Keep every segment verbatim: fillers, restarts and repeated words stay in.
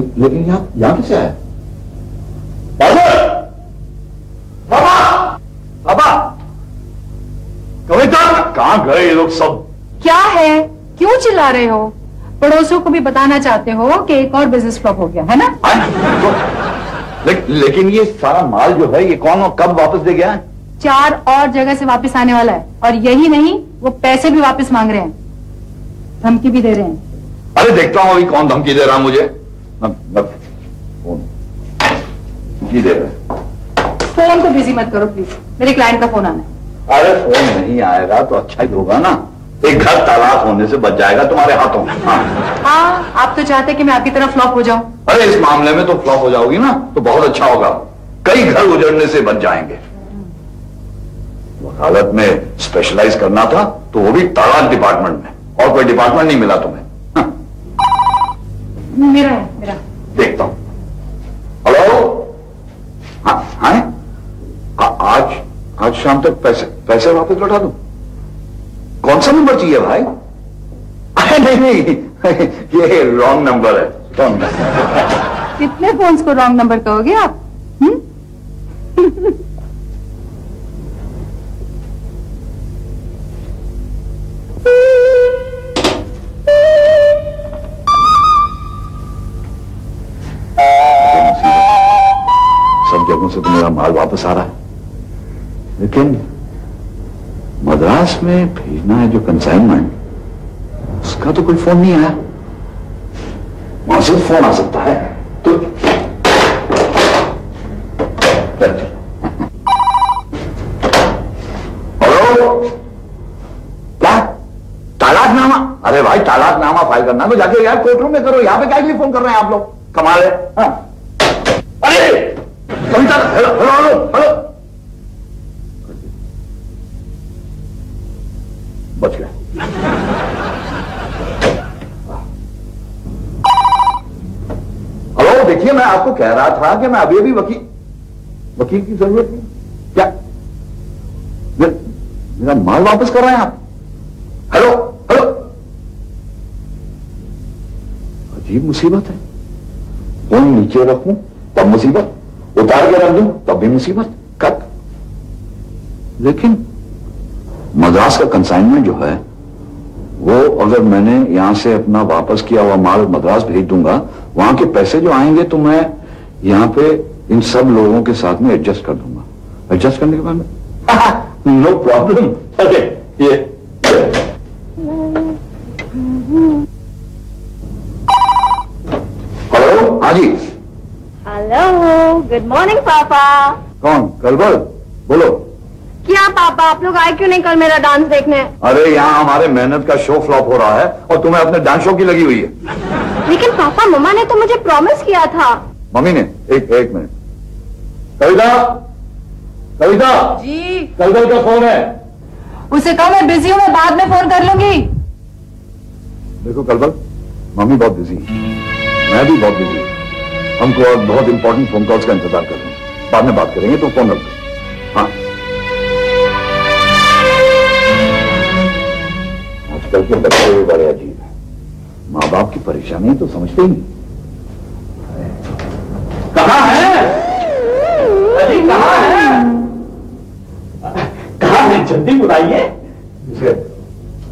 लेकिन यहाँ यहाँ कैसे आया? बाबा बाबा कविता कहाँ गए ये लोग सब? क्या है, क्यों चिल्ला रहे हो? पड़ोसियों को भी बताना चाहते हो कि एक और बिजनेस फ्लॉप हो गया है ना? तो, ले, लेकिन ये सारा माल जो है ये कौन और कब वापस दे गया है? चार और जगह से वापस आने वाला है, और यही नहीं वो पैसे भी वापस मांग रहे हैं, धमकी भी दे रहे हैं। अरे देखता हूँ अभी कौन धमकी दे रहा है मुझे। न, न, धमकी दे रहा है। फोन को बिजी मत करो प्लीज, मेरे क्लाइंट का फोन आना है। अरे फोन नहीं आएगा तो अच्छा ही होगा ना, एक घर तालाब होने से बच जाएगा तुम्हारे हाथों में। हाँ आ, आप तो चाहते कि मैं आपकी तरह फ्लॉप हो जाऊं। अरे इस मामले में तो फ्लॉप हो जाओगी ना तो बहुत अच्छा होगा, कई घर उजड़ने से बच जाएंगे। वकालत में स्पेशलाइज करना था तो वो भी तालाब डिपार्टमेंट में, और कोई डिपार्टमेंट नहीं मिला तुम्हें। हाँ। मेरा है, मेरा देखता हूँ। हेलो, हाँ, हाँ? आ, आज आज शाम तक पैसे पैसे वापस लौटा दूं? कौन सा नंबर चाहिए भाई? अरे नहीं नहीं, ये रॉन्ग नंबर है, रॉन्ग नंबर। कितने फोन्स को रॉन्ग नंबर कहोगे आप? सब जगहों से तो मेरा माल वापस आ रहा है, लेकिन मद्रास में भेजना है जो कंसाइनमेंट, उसका तो कोई फोन नहीं आया। वहां से फोन आ सकता है तो क्या तालाकनामा? अरे भाई तालाकनामा फाइल करना तो जाके यार कोर्टरूम में करो, यहाँ पे क्या के लिए फोन कर रहे हैं आप लोग? कमाल है। हाँ। अरे कविता, हेलो हेलो हेलो, बच गए। हेलो, देखिए मैं आपको कह रहा था कि मैं अभी अभी वकील वकील की जरूरत नहीं। क्या मेरा मेरा माल वापस कर रहे हैं आप? हेलो हेलो, अजीब मुसीबत है। फोन नीचे रखूं तब मुसीबत, उतार के रख दूं तब भी मुसीबत। कब? लेकिन मद्रास का कंसाइनमेंट जो है वो अगर मैंने यहां से अपना वापस किया हुआ माल मद्रास भेज दूंगा, वहां के पैसे जो आएंगे तो मैं यहां पे इन सब लोगों के साथ में एडजस्ट कर दूंगा। एडजस्ट करने के बाद में नो प्रॉब्लम। अरे ये हेलो। हाँ जी, हेलो, गुड मॉर्निंग पापा। कौन? कलबल बोलो। क्या पापा आप लोग आए क्यों नहीं कल मेरा डांस देखने? अरे यहाँ हमारे मेहनत का शो फ्लॉप हो रहा है और तुम्हें अपने डांस शो की लगी हुई है। लेकिन पापा मम्मा ने तो मुझे प्रॉमिस किया था। मम्मी ने? एक एक मिनट, कविता कविता जी, कलबल का फोन है, उसे कहो मैं बिजी हूँ, मैं बाद में फोन कर लूंगी। देखो कलबल, मम्मी बहुत बिजी है, मैं भी बहुत बिजी हूँ, हमको और बहुत इंपॉर्टेंट फोन कॉल्स का इंतजार कर रहे हैं, बाद में बात करेंगे, तो फोन रख दो। हाँ कल के बच्चे भी बड़े अजीब हैं, माँ बाप की परेशानी तो समझते ही नहीं। कहाँ है? अजी कहाँ है? कहाँ है? जल्दी बुलाइए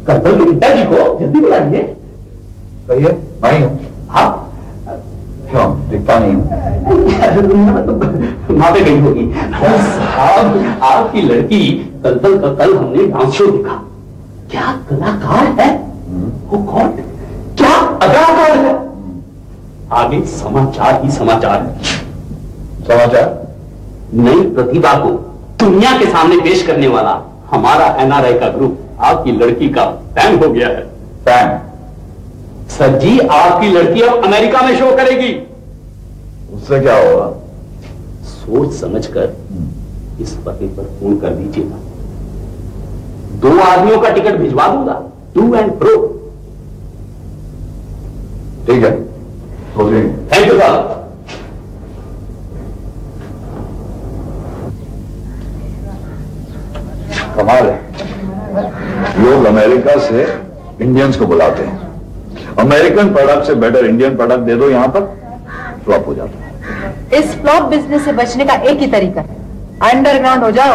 कलबल के पिताजी को, जल्दी बुलाइए। कहिए भाई आप क्यों दिखता नहीं हूँ? माँ पे गई होगी साहब, आपकी लड़की कलबल का कल हमने डांस शो देखा, क्या कलाकार है वो। कौन? क्या अदाकार है। आगे समाचार ही समाचार है। समाचार? नई प्रतिभा को दुनिया के सामने पेश करने वाला हमारा एन आर आई का ग्रुप आपकी लड़की का फैन हो गया है। फैन? सर जी आपकी लड़की अब अमेरिका में शो करेगी। उससे क्या होगा? सोच समझकर इस पते पर फोन कर दीजिएगा, दो आदमियों का टिकट भिजवा दूंगा, टू एंड प्रो। ठीक है, थैंक यू सर। कमाल है, लोग अमेरिका से इंडियंस को बुलाते हैं, अमेरिकन प्रोडक्ट से बेटर इंडियन प्रोडक्ट दे दो यहां पर। फ्लॉप हो जाता है। इस फ्लॉप बिजनेस से बचने का एक ही तरीका है, अंडरग्राउंड हो जाओ।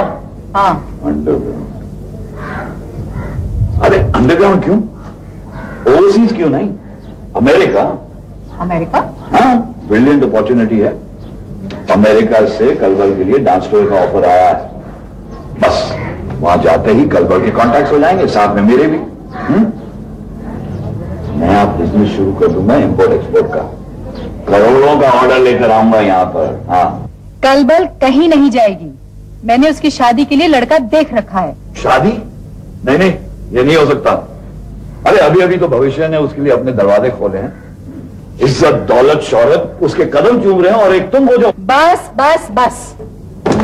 हाँ अंडरग्राउंड। अरे अंडरग्राउंड क्यों, ओवरसीज क्यों नहीं, अमेरिका। अमेरिका हाँ, ब्रिलियंट अपॉर्चुनिटी है। अमेरिका से कलवर के लिए डांस टोर का ऑफर आया है, बस वहां जाते ही कलवर के कॉन्टैक्ट हो जाएंगे, साथ में मेरे भी। हुँ? मैं आप बिजनेस शुरू कर दूंगा इम्पोर्ट एक्सपोर्ट का, करोड़ों का ऑर्डर लेकर आऊंगा यहाँ पर। हाँ कलबल कहीं नहीं जाएगी, मैंने उसकी शादी के लिए लड़का देख रखा है। शादी? नहीं नहीं, ये नहीं हो सकता। अरे अभी अभी तो भविष्य ने उसके लिए अपने दरवाजे खोले हैं, इज्जत दौलत शोहरत उसके कदम चूम रहे हैं, और एक तुम हो जाओ। बस बस बस,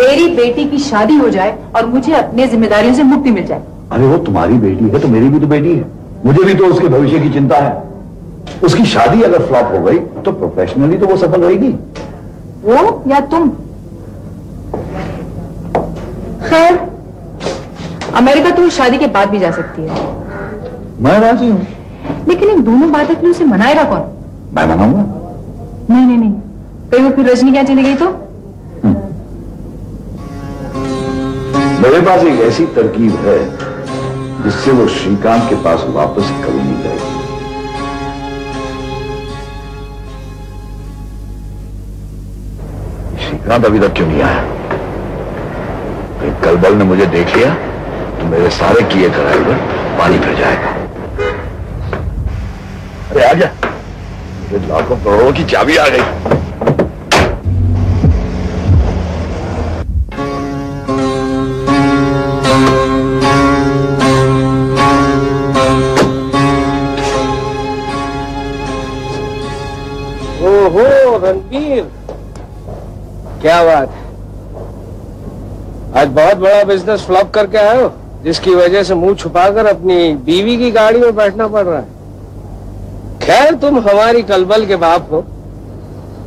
मेरी बेटी की शादी हो जाए और मुझे अपनी जिम्मेदारियों से मुक्ति मिल जाए। अरे वो तुम्हारी बेटी है तो मेरी भी तो बेटी है, मुझे भी तो उसके भविष्य की चिंता है। उसकी शादी अगर फ्लॉप हो गई तो प्रोफेशनली तो वो सफल रहेगी, वो या तुम। खैर अमेरिका तो शादी के बाद भी जा सकती है, मैं राजी हूँ, लेकिन इन दोनों बातों के लिए उसे मनाएगा कौन? मैं मनाऊंगा। नहीं नहीं नहीं, कहीं वो फिर रजनी क्या चली गई तो? मेरे पास एक ऐसी तरकीब है जिससे वो श्रीकांत के पास वापस कभी नहीं जाएगी। श्रीकांत अभी तक क्यों नहीं आया? तो कलबल ने मुझे देख लिया तो मेरे सारे किए कराए पर पानी फिर जाएगा। अरे आ जा, मुझे लाखों करोड़ों की चाबी आ गई। क्या बात है, आज बहुत बड़ा बिजनेस फ्लॉप करके आए हो, जिसकी वजह से मुंह छुपाकर अपनी बीवी की गाड़ी में बैठना पड़ रहा है। खैर तुम हमारी कलबल के बाप हो,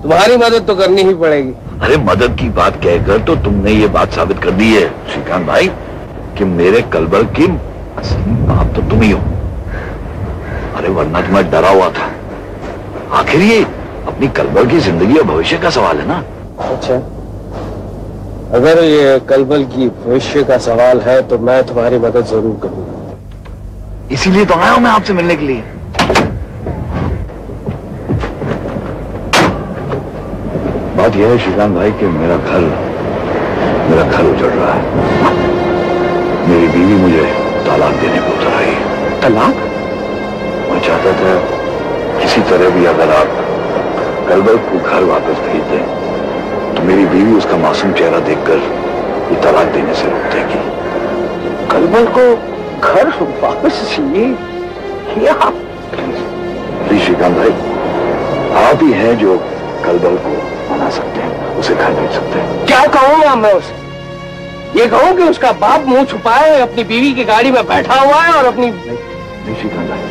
तुम्हारी मदद तो करनी ही पड़ेगी। अरे मदद की बात कहकर तो तुमने ये बात साबित कर दी है श्रीकांत भाई कि मेरे कलबल की असली बाप तो तुम ही हो। अरे वरना तो मैं डरा हुआ था, आखिर ये अपनी कलबल की जिंदगी और भविष्य का सवाल है ना। अच्छा अगर ये कलबल की भविष्य का सवाल है तो मैं तुम्हारी मदद जरूर करूंगा, इसीलिए तो आया हूं मैं आपसे मिलने के लिए। बात यह है श्रीकांत भाई कि मेरा घर मेरा घर उजड़ रहा है, मेरी बीवी मुझे तलाक देने को उतर आई है। तलाक? मैं चाहता था किसी तरह भी अगर आप कलबल को घर वापस भेज दें तो मेरी बीवी उसका मासूम चेहरा देखकर ये तलाक देने से रोक देगी। कलबल को घर वापस चाहिए? प्लीज श्रीकांत भाई, आप ही हैं जो कलबल को मना सकते हैं, उसे घर भेज सकते हैं। क्या कहूँगा मैं उसे, ये कहूँ कि उसका बाप मुंह छुपाए अपनी बीवी की गाड़ी में बैठा हुआ है और अपनी। नहीं श्रीकांत भाई,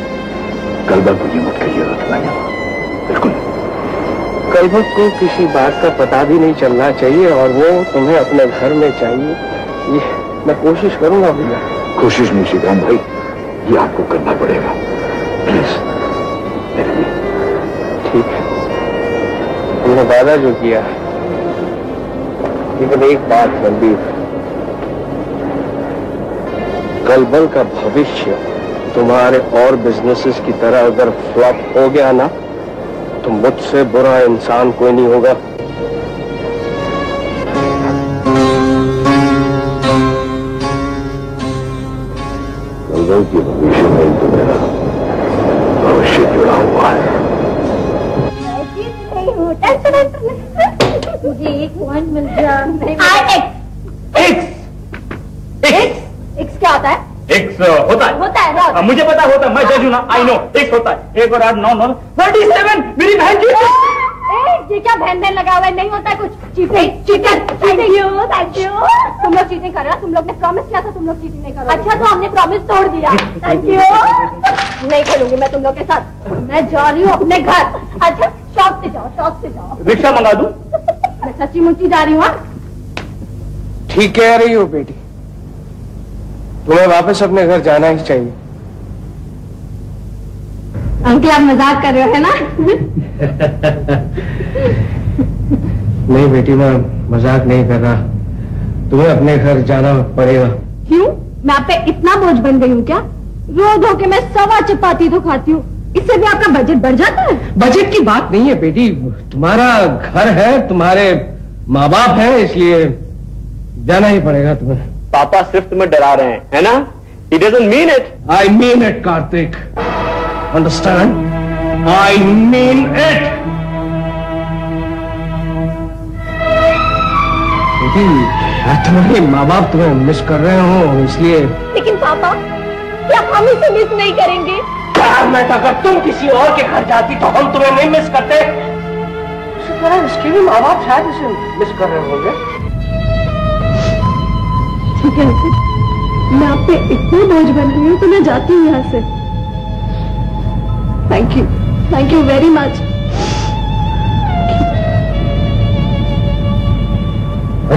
कलबल को ये मत कहिएगा, बिल्कुल। कलबल को किसी बात का पता भी नहीं चलना चाहिए और वो तुम्हें अपने घर में चाहिए। ये मैं कोशिश करूंगा भैया। कोशिश नहीं श्रीकांत भाई, ये आपको करना पड़ेगा, प्लीज मेरे लिए। ठीक है, तुमने वादा जो किया, लेकिन एक बात संदीप, कलबल का भविष्य तुम्हारे और बिजनेसेस की तरह अगर फ्लॉप हो गया ना तो मुझसे बुरा इंसान कोई नहीं होगा। कलबल के भविष्य में तो मेरा भविष्य जुड़ा हुआ है। मुझे एक पॉइंट मिल गया। एक्स क्या होता है? एक्स होता है होता है आ, मुझे पता होता है, मैं जज हूँ ना, आई नो। एक्स होता है एक और आठ नौ नौ थर्टी सेवन। मेरी बहन की ए, ये क्या बहन बहन लगा हुआ है, नहीं होता है कुछ। Cheating cheating thank you thank you. तुम लोग चीटिंग कर रहे हो, तुम लोग ने प्रॉमिस किया था तुम लोग चीटिंग नहीं करो। अच्छा तो हमने प्रॉमिस तोड़ दिया, थैंक यू। नहीं खेलूंगी मैं तुम लोग के साथ, मैं जा रही हूँ अपने घर। अच्छा शॉप से जाओ, शॉप से जाओ, रिक्शा मंगा दूँ। मैं सच्ची मुच्ची जा रही हूँ। ठीक कह रही हो बेटी, तुम्हें वापस अपने घर जाना ही चाहिए। अंकल आप मजाक कर रहे हो है ना? नहीं बेटी, मैं मजाक नहीं कर रहा, तुम्हें अपने घर जाना पड़ेगा। क्यों, मैं आप पे इतना बोझ बन गई हूँ क्या? रोज होके मैं सवा चपाती तो खाती हूँ, इससे भी आपका बजट बढ़ जाता है। बजट की बात नहीं है बेटी, तुम्हारा घर है, तुम्हारे माँ बाप है, इसलिए जाना ही पड़ेगा तुम्हें। पापा सिर्फ तुम्हें डरा रहे हैं, है ना? He doesn't mean it. I mean it, Karthik. Understand? I mean it. बेटी, तुम्हारे माँ बाप तुम्हें मिस कर रहे हो, इसलिए। लेकिन पापा, क्या हम इसे मिस नहीं करेंगे? मैं अगर तुम किसी और के घर जाती तो हम तुम्हें नहीं मिस करते। उसके भी माँ बाप शायद उसे मिस कर रहे होंगे। ठीक है, मैं आप पे इतनी बोझ बन रही हूँ तो मैं जाती हूँ यहाँ से। Thank you, thank you very much.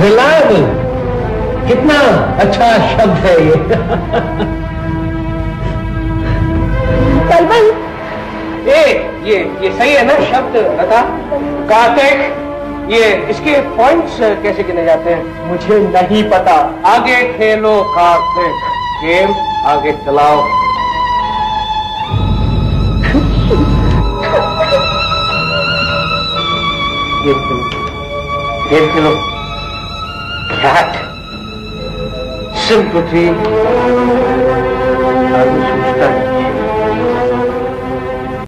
Reliable, कितना अच्छा शब्द है ये। ए, ये ये सही है ना शब्द लता? कार्तिक, ये इसके पॉइंट्स कैसे गिने जाते हैं? मुझे नहीं पता। आगे खेलो कार्तिक, गेम आगे चलाओ। Game Khelo, game Khelo. That sympathy,